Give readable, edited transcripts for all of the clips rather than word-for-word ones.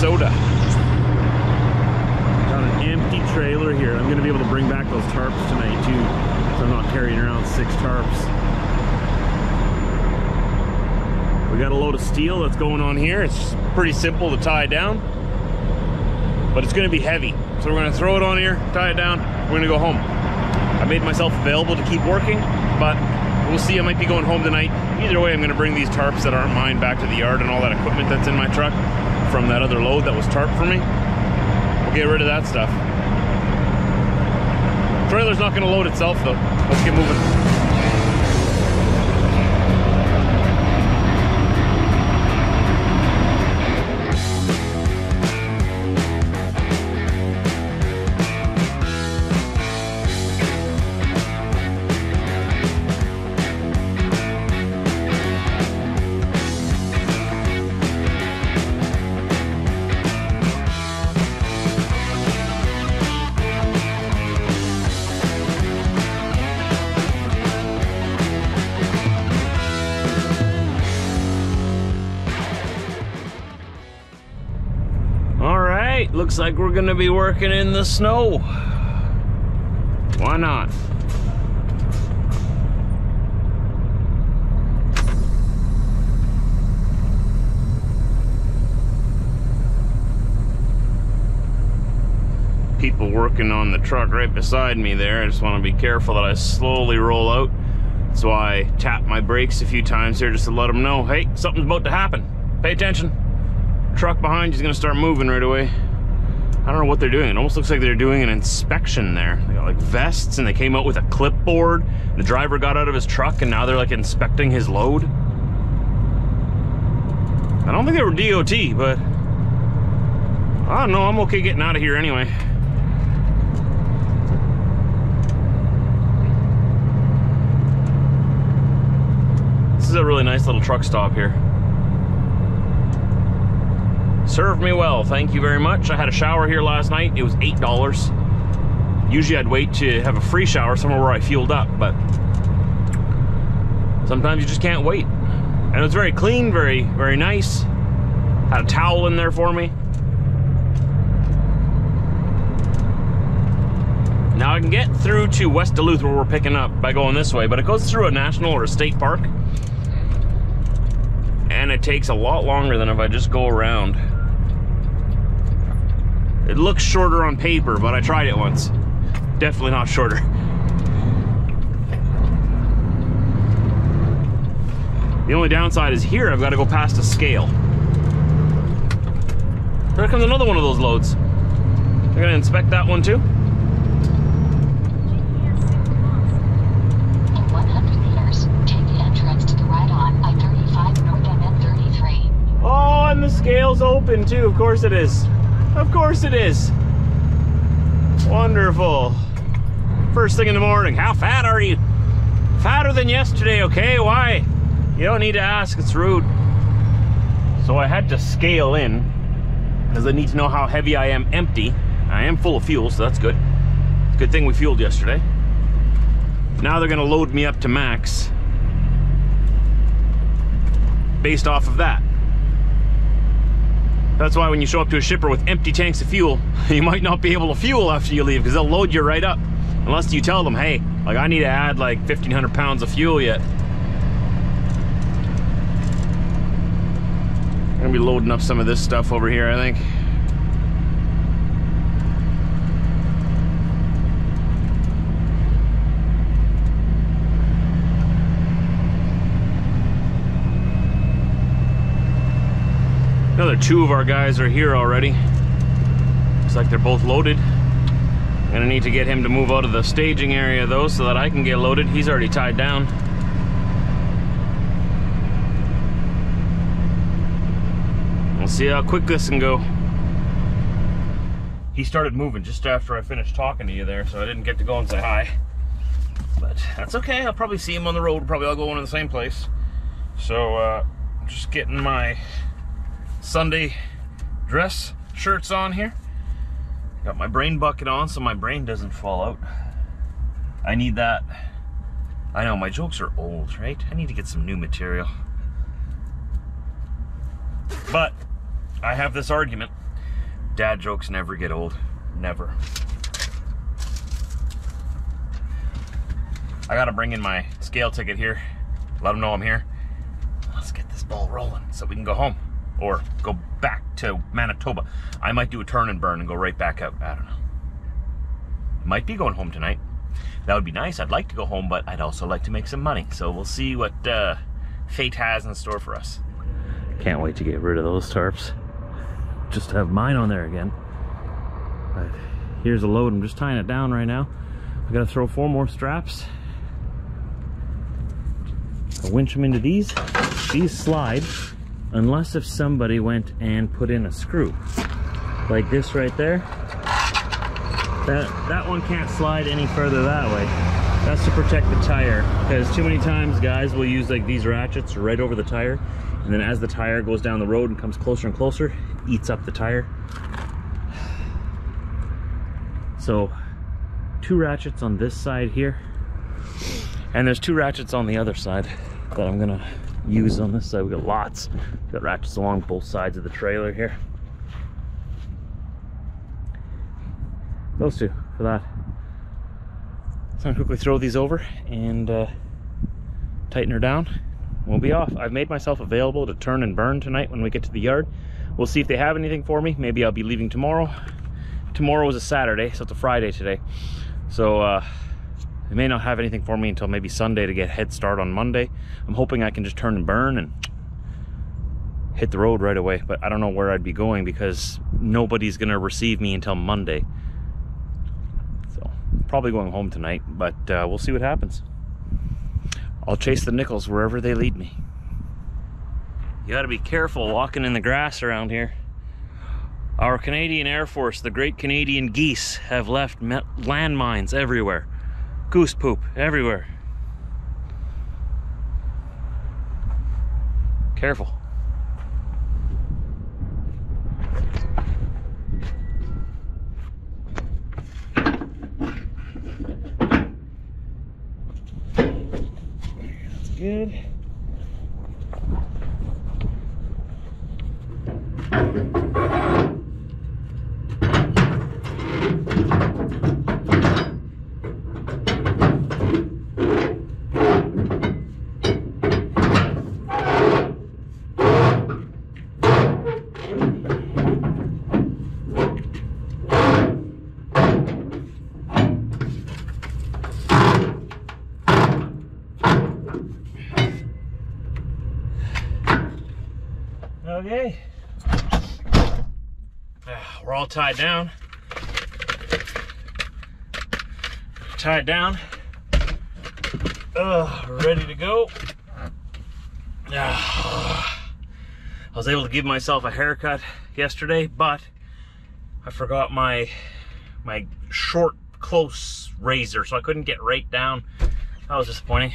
Minnesota. Got an empty trailer here. I'm gonna be able to bring back those tarps tonight too, so I'm not carrying around 6 tarps. We got a load of steel that's going on here. It's pretty simple to tie down, but it's gonna be heavy. So we're gonna throw it on here, tie it down, we're gonna go home. I made myself available to keep working, but we'll see, I might be going home tonight. Either way, I'm gonna bring these tarps that aren't mine back to the yard and all that equipment that's in my truck from that other load that was tarp for me. We'll get rid of that stuff. The trailer's not gonna load itself though. Let's get moving. Looks like we're gonna be working in the snow. Why not? People working on the truck right beside me there. I just wanna be careful that I slowly roll out. That's why I tap my brakes a few times here just to let them know, hey, something's about to happen. Pay attention. Truck behind you's gonna start moving right away. I don't know what they're doing. It almost looks like they're doing an inspection there. They got like vests and they came out with a clipboard. The driver got out of his truck and now they're like inspecting his load. I don't think they were DOT, but I don't know, I'm okay getting out of here anyway. This is a really nice little truck stop here. Served me well, thank you very much. I had a shower here last night, it was $8. Usually I'd wait to have a free shower somewhere where I fueled up, but sometimes you just can't wait. And it was very clean, very, very nice. Had a towel in there for me. Now I can get through to West Duluth where we're picking up by going this way, but it goes through a national or a state park. And it takes a lot longer than if I just go around. It looks shorter on paper, but I tried it once. Definitely not shorter. The only downside is here, I've got to go past a scale. Here comes another one of those loads. I'm gonna inspect that one too. Oh, and the scale's open too, of course it is. Of course it is. Wonderful. First thing in the morning, how fat are you? Fatter than yesterday, okay, why? You don't need to ask, it's rude. So I had to scale in, because I need to know how heavy I am empty. I am full of fuel, so that's good. Good thing we fueled yesterday. Now they're gonna load me up to max, based off of that. That's why when you show up to a shipper with empty tanks of fuel, you might not be able to fuel after you leave because they'll load you right up. Unless you tell them, hey, like I need to add like 1,500 pounds of fuel yet. I'm gonna be loading up some of this stuff over here, I think. Another two of our guys are here already. Looks like they're both loaded. I'm gonna need to get him to move out of the staging area though so that I can get loaded. He's already tied down. We'll see how quick this can go. He started moving just after I finished talking to you there, so I didn't get to go and say hi. But that's okay, I'll probably see him on the road. We'll probably all go into the same place. So, just getting my Sunday dress shirts on here. Got my brain bucket on so my brain doesn't fall out. I need that. I know my jokes are old, right? I need to get some new material. But I have this argument Dad jokes never get old. Never. I gotta bring in my scale ticket here. Let them know I'm here. Let's get this ball rolling so we can go home. Or go back to Manitoba. I might do a turn and burn and go right back out. I don't know. Might be going home tonight. That would be nice. I'd like to go home, but I'd also like to make some money. So we'll see what fate has in store for us. Can't wait to get rid of those tarps. Just have mine on there again. But here's a load. I'm just tying it down right now. I gotta throw 4 more straps. I winch them into these. These slide. Unless if somebody went and put in a screw like this right there, that one can't slide any further that way. That's to protect the tire, because too many times guys will use like these ratchets right over the tire, and then as the tire goes down the road and comes closer and closer, it eats up the tire. So 2 ratchets on this side here, and there's 2 ratchets on the other side that I'm gonna use on this side. We got lots. We've got ratchets along both sides of the trailer here. Those 2 for that. So I'm gonna quickly throw these over and tighten her down. We'll be off. I've made myself available to turn and burn tonight when we get to the yard. We'll see if they have anything for me. Maybe I'll be leaving tomorrow. Tomorrow is a Saturday, so it's a Friday today. So they may not have anything for me until maybe Sunday to get a head start on Monday. I'm hoping I can just turn and burn and hit the road right away, but I don't know where I'd be going because nobody's gonna receive me until Monday. So probably going home tonight, but we'll see what happens. I'll chase the nickels wherever they lead me. You gotta be careful walking in the grass around here. Our Canadian Air Force, the great Canadian geese, have left landmines everywhere. Goose poop everywhere. Careful. That's good. Okay, we're all tied down. Ready to go. I was able to give myself a haircut yesterday, but I forgot my short, close razor, so I couldn't get right down. That was disappointing.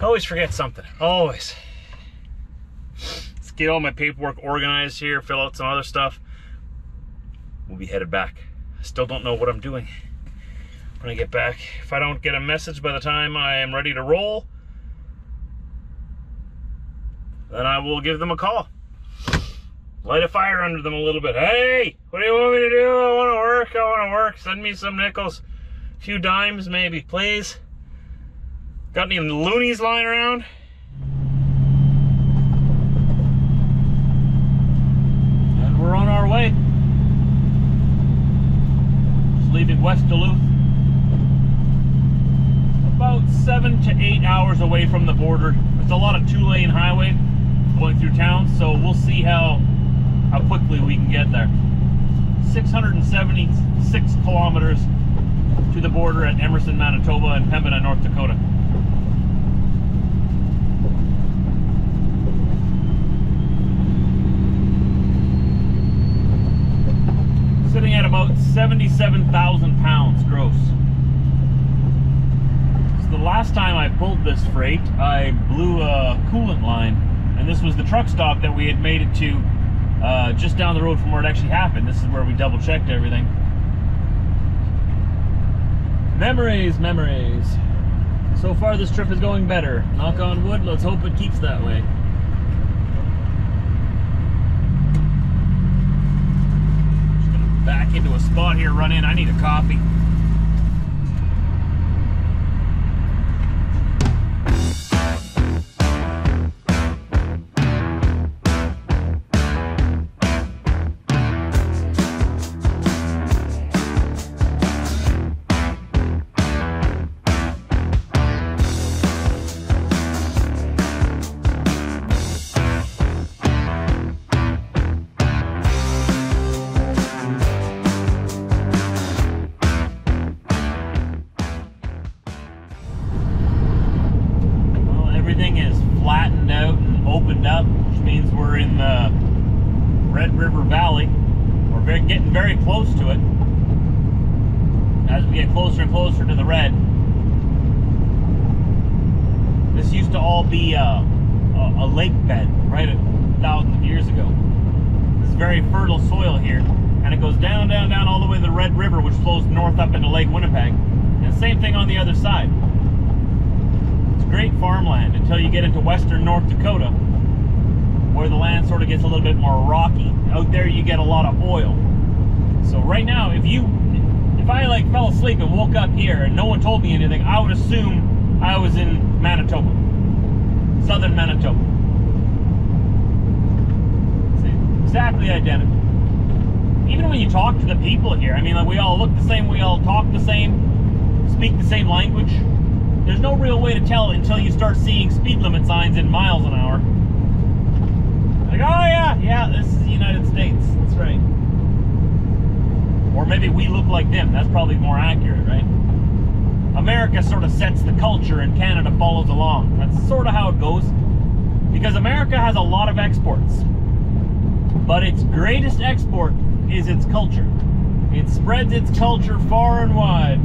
Always forget something, always. Get all my paperwork organized here, fill out some other stuff. We'll be headed back. I still don't know what I'm doing when I get back. If I don't get a message by the time I am ready to roll, then I will give them a call. Light a fire under them a little bit. Hey, what do you want me to do? I wanna work. Send me some nickels. A few dimes maybe, please. Got any loonies lying around? Way. Just leaving West Duluth, about 7 to 8 hours away from the border. It's a lot of 2-lane highway going through town, so we'll see how quickly we can get there. 676 kilometers to the border at Emerson, Manitoba and Pembina, North Dakota. Sitting at about 77,000 pounds gross. So the last time I pulled this freight, I blew a coolant line, and this was the truck stop that we had made it to just down the road from where it actually happened. This is where we double checked everything. Memories. So far this trip is going better. Knock on wood, let's hope it keeps that way. back into a spot here, run in. I need a coffee. Its culture far and wide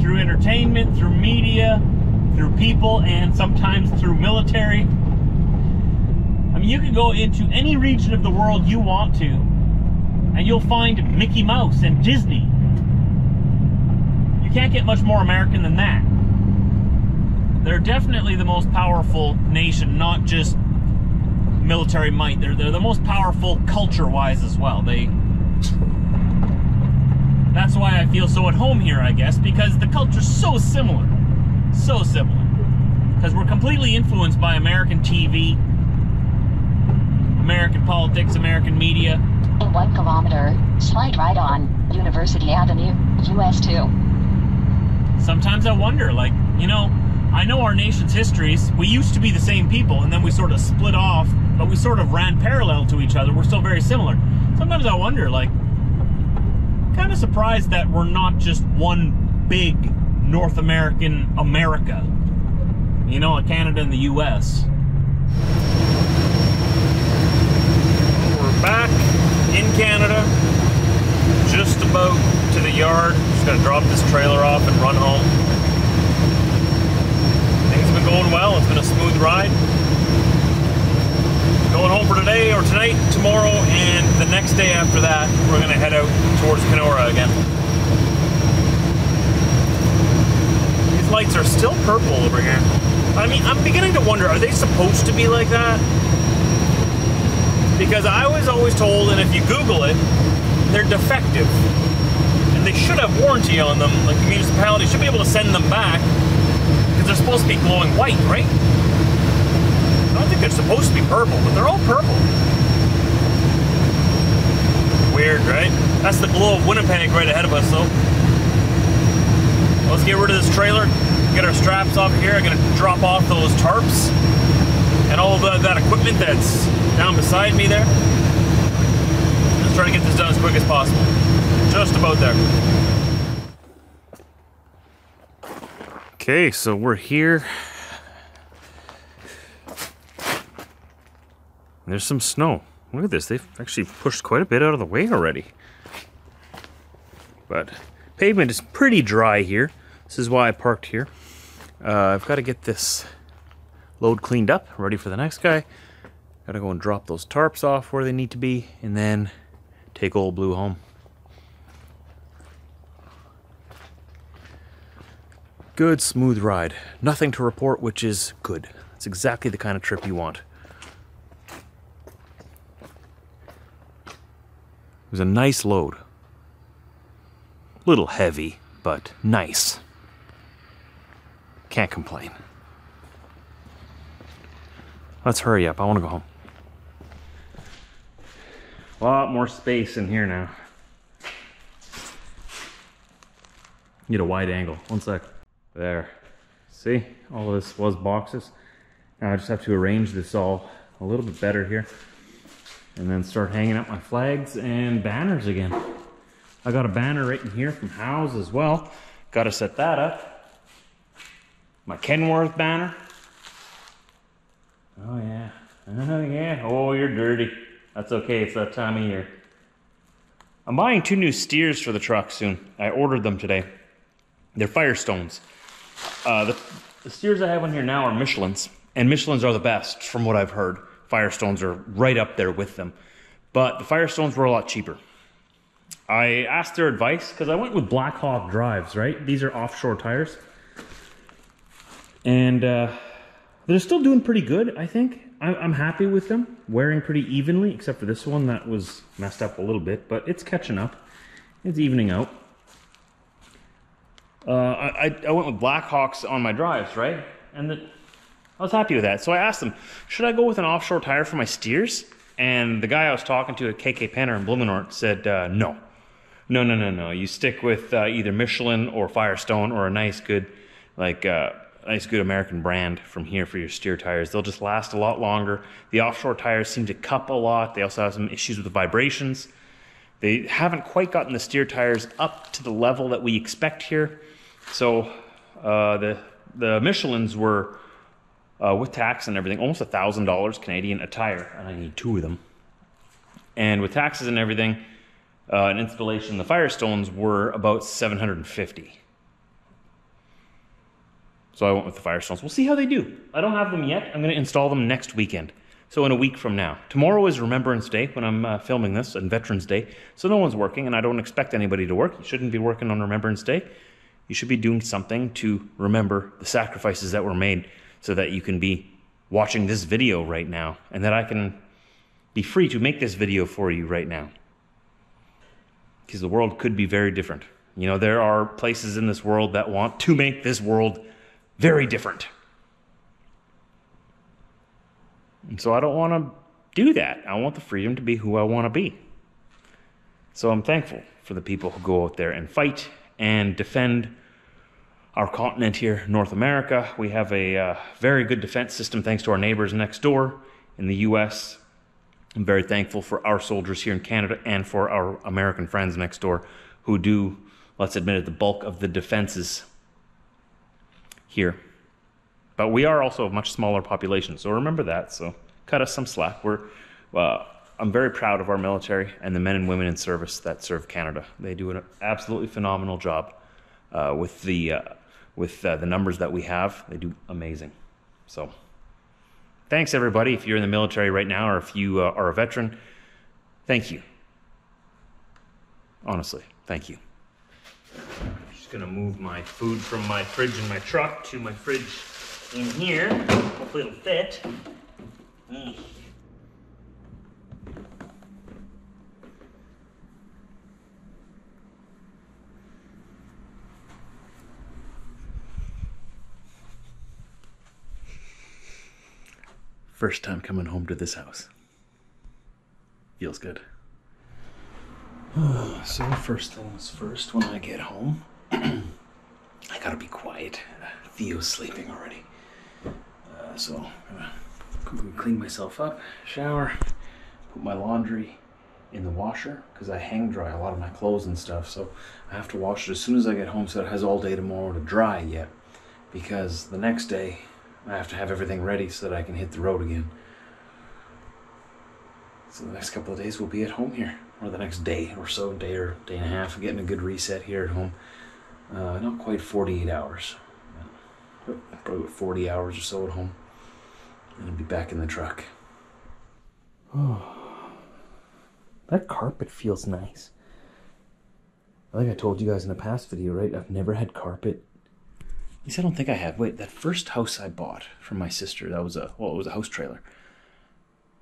through entertainment, through media, through people, and sometimes through military. I mean, you can go into any region of the world you want to and you'll find Mickey Mouse and Disney. You can't get much more American than that. They're definitely the most powerful nation, not just military might. They're the most powerful culture-wise as well. That's why I feel so at home here, I guess, because the culture's so similar. So similar. Because we're completely influenced by American TV, American politics, American media. In 1 kilometer, slide right on University Avenue, US 2. Sometimes I wonder, like, you know, I know our nation's histories. We used to be the same people, and then we sort of split off, but we sort of ran parallel to each other. We're still very similar. Sometimes I wonder, like, kind of surprised that we're not just one big North American America, you know, Canada and the US. We're back in Canada, just about to the yard. Just gonna drop this trailer off and run home. Things have been going well. It's been a smooth ride. Going home for today, or tonight, tomorrow, and the next day after that, we're gonna head out towards Kenora again. These lights are still purple over here. I mean, I'm beginning to wonder, are they supposed to be like that? Because I was always told, and if you Google it, they're defective. And they should have warranty on them, like the municipality should be able to send them back, because they're supposed to be glowing white, right? I don't think they're supposed to be purple, but they're all purple. Weird, right? That's the glow of Winnipeg right ahead of us, though. Let's get rid of this trailer, get our straps off here. I'm gonna drop off those tarps and all of that equipment that's down beside me there. Let's try to get this done as quick as possible. Just about there. Okay, so we're here. There's some snow. Look at this, they've actually pushed quite a bit out of the way already. But pavement is pretty dry here. This is why I parked here. I've got to get this load cleaned up, ready for the next guy. Got to go and drop those tarps off where they need to be, and then take old Blue home. Good smooth ride. Nothing to report, which is good. It's exactly the kind of trip you want. It was a nice load. Little heavy, but nice. Can't complain. Let's hurry up, I want to go home. A lot more space in here now. Get a wide angle, one sec. There, see, all of this was boxes. Now I just have to arrange this all a little bit better here. And then start hanging up my flags and banners again. I got a banner right in here from Howes as well. Got to set that up. My Kenworth banner. Oh yeah, oh yeah, oh you're dirty. That's okay, it's that time of year. I'm buying two new steers for the truck soon. I ordered them today. They're Firestones. The steers I have on here now are Michelins, and Michelins are the best from what I've heard. Firestones are right up there with them, but the Firestones were a lot cheaper. I asked their advice because I went with Blackhawk drives, right? These are offshore tires, and they're still doing pretty good, I think. I'm happy with them, wearing pretty evenly, except for this one that was messed up a little bit, but it's catching up. It's evening out. I went with Blackhawks on my drives, right? And I was happy with that. So I asked them, should I go with an offshore tire for my steers? And the guy I was talking to at KK Panter in Blumenort said, no. You stick with either Michelin or Firestone or a nice good, like, nice good American brand from here for your steer tires. They'll just last a lot longer. The offshore tires seem to cup a lot. They also have some issues with the vibrations. They haven't quite gotten the steer tires up to the level that we expect here. So the Michelins were, with tax and everything, almost $1,000 Canadian a tire, and I need two of them. And with taxes and everything, an installation, the Firestones were about $750. So I went with the Firestones. We'll see how they do. I don't have them yet. I'm going to install them next weekend. So in a week from now. Tomorrow is Remembrance Day when I'm filming this, and Veterans Day. So no one's working, and I don't expect anybody to work. You shouldn't be working on Remembrance Day. You should be doing something to remember the sacrifices that were made so that you can be watching this video right now, and that I can be free to make this video for you right now. Because the world could be very different. You know, there are places in this world that want to make this world very different. And so I don't want to do that. I want the freedom to be who I want to be. So I'm thankful for the people who go out there and fight and defend our continent here, North America. We have a very good defense system thanks to our neighbors next door in the US. I'm very thankful for our soldiers here in Canada and for our American friends next door who do, let's admit it, the bulk of the defenses here. But we are also a much smaller population, so remember that. So cut us some slack. I'm very proud of our military and the men and women in service that serve Canada. They do an absolutely phenomenal job with the numbers that we have. They do amazing. So thanks everybody. If you're in the military right now, or if you are a veteran, thank you. Honestly, thank you. I'm just gonna move my food from my fridge in my truck to my fridge in here. Hopefully it'll fit. First time coming home to this house. Feels good. So first things first, when I get home, I gotta be quiet. Theo's sleeping already. So I'm gonna quickly clean myself up, shower, put my laundry in the washer, because I hang dry a lot of my clothes and stuff, so I have to wash it as soon as I get home so it has all day tomorrow to dry yet, because the next day I have to have everything ready so that I can hit the road again. So the next couple of days we'll be at home here, or the next day or so, day or day and a half, getting a good reset here at home. Not quite 48 hours, probably 40 hours or so at home, and I'll be back in the truck. Oh, that carpet feels nice. Like I told you guys in the past video, right? I've never had carpet. At least I don't think I had. Wait, that first house I bought from my sister, that was a, well, it was a house trailer.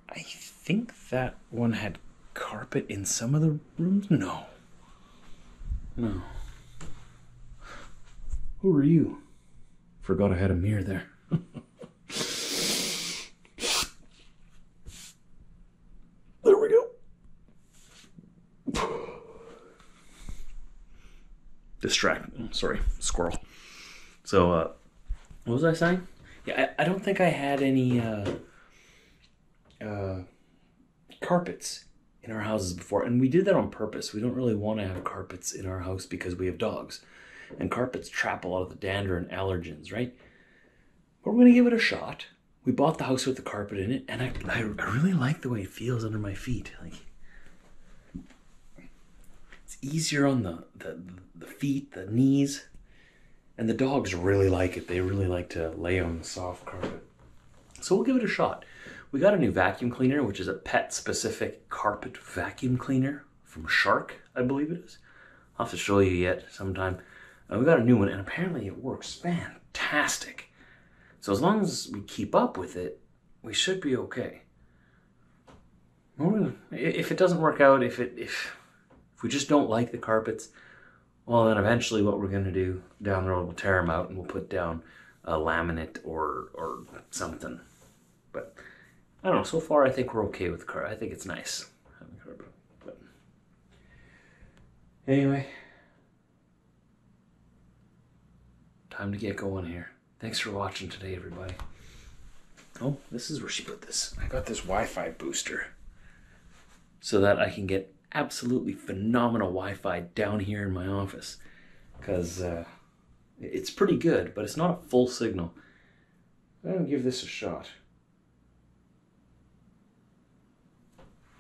I think that one had carpet in some of the rooms? No. No. Who are you? Forgot I had a mirror there. There we go. Sorry, squirrel. So, what was I saying? Yeah, I don't think I had any carpets in our houses before, and we did that on purpose. We don't really want to have carpets in our house because we have dogs, and carpets trap a lot of the dander and allergens, right? But we're going to give it a shot. We bought the house with the carpet in it, and I really like the way it feels under my feet. Like, it's easier on the feet, the knees, and the dogs really like it. They really like to lay on the soft carpet. So we'll give it a shot. We got a new vacuum cleaner, which is a pet-specific carpet vacuum cleaner from Shark, I believe it is. I'll have to show you yet sometime. We got a new one, and apparently it works fantastic. So as long as we keep up with it, we should be okay. If it doesn't work out, if we just don't like the carpets, well, then eventually what we're going to do down the road, we'll tear them out and we'll put down a laminate or something. But I don't know, so far I think we're okay with the car. I think it's nice having a car, but anyway, time to get going here. Thanks for watching today, everybody. Oh, this is where she put this. I got this Wi-Fi booster so that I can get absolutely phenomenal Wi-Fi down here in my office, because it's pretty good, but it's not a full signal. I'm gonna give this a shot.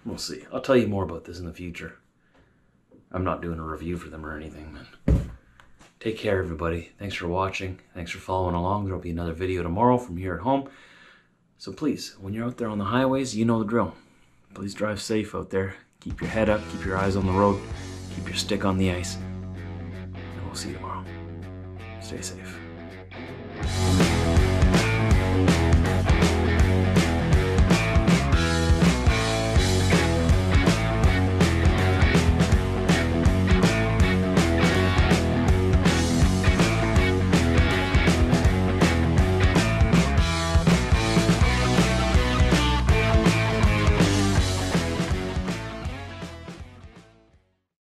We'll see. I'll tell you more about this in the future. I'm not doing a review for them or anything, but take care, everybody. Thanks for watching. Thanks for following along. There'll be another video tomorrow from here at home. So please, when you're out there on the highways, you know the drill. Please drive safe out there. Keep your head up. Keep your eyes on the road. Keep your stick on the ice. And we'll see you tomorrow. Stay safe.